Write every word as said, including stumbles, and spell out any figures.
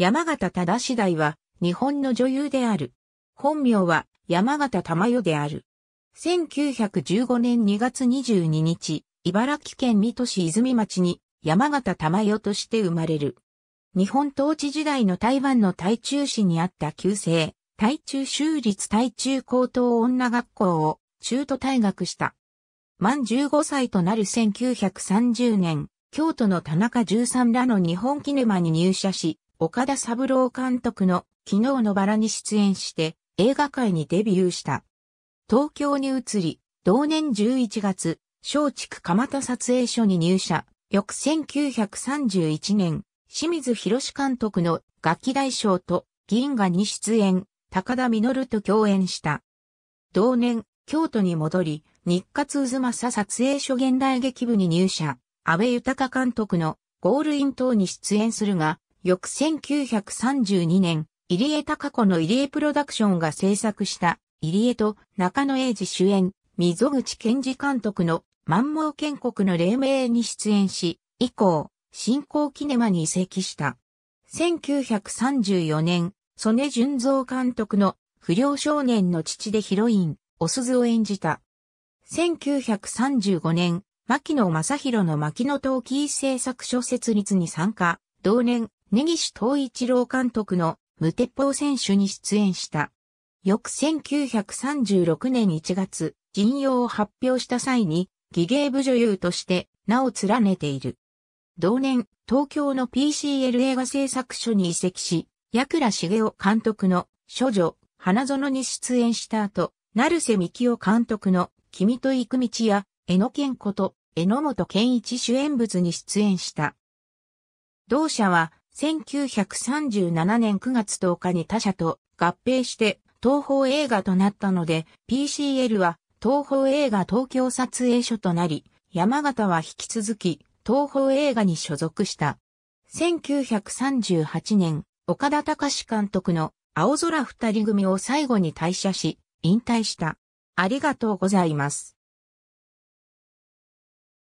山縣忠次第は日本の女優である。本名は山縣珠代である。せんきゅうひゃくじゅうごねんにがつにじゅうににち、茨城県水戸市泉町に山縣珠代として生まれる。日本統治時代の台湾の台中市にあった旧制、台中州立台中高等女学校を中途退学した。満じゅうごさいとなるせんきゅうひゃくさんじゅうねん、京都の田中十三らの日本キネマに入社し、岡田三郎監督の昨日のバラに出演して映画界にデビューした。東京に移り、同年じゅういちがつ、松竹蒲田撮影所に入社。翌せんきゅうひゃくさんじゅういちねん、清水宏監督のガキ大将と銀河に出演、高田実と共演した。同年、京都に戻り、日活太秦撮影所現代劇部に入社、阿部豊監督のゴールイン等に出演するが、翌せんきゅうひゃくさんじゅうにねん、入江貴子の入江プロダクションが制作した、入江と中野英二主演、溝口健二監督の満蒙建国の黎明に出演し、以降、新興キネマに移籍した。せんきゅうひゃくさんじゅうよねん、曽根純三監督の不良少年の父でヒロイン、お鈴を演じた。せんきゅうひゃくさんじゅうごねん、牧野正弘の牧野陶器製作所設立に参加、同年、根岸東一郎監督の無鉄砲選手に出演した。翌せんきゅうひゃくさんじゅうろくねんいちがつ、陣容を発表した際に、技芸部女優として名を連ねている。同年、東京の ピーシーエル 映画製作所に移籍し、矢倉繁雄監督の処女、花園に出演した後、成瀬幹夫監督の君と行く道や、江野健子と榎本健一主演物に出演した。同社は、せんきゅうひゃくさんじゅうななねんくがつとおかに他社と合併して東宝映画となったので、ピーシーエル は東宝映画東京撮影所となり、山縣は引き続き東宝映画に所属した。せんきゅうひゃくさんじゅうはちねん、岡田隆史監督の青空二人組を最後に退社し、引退した。ありがとうございます。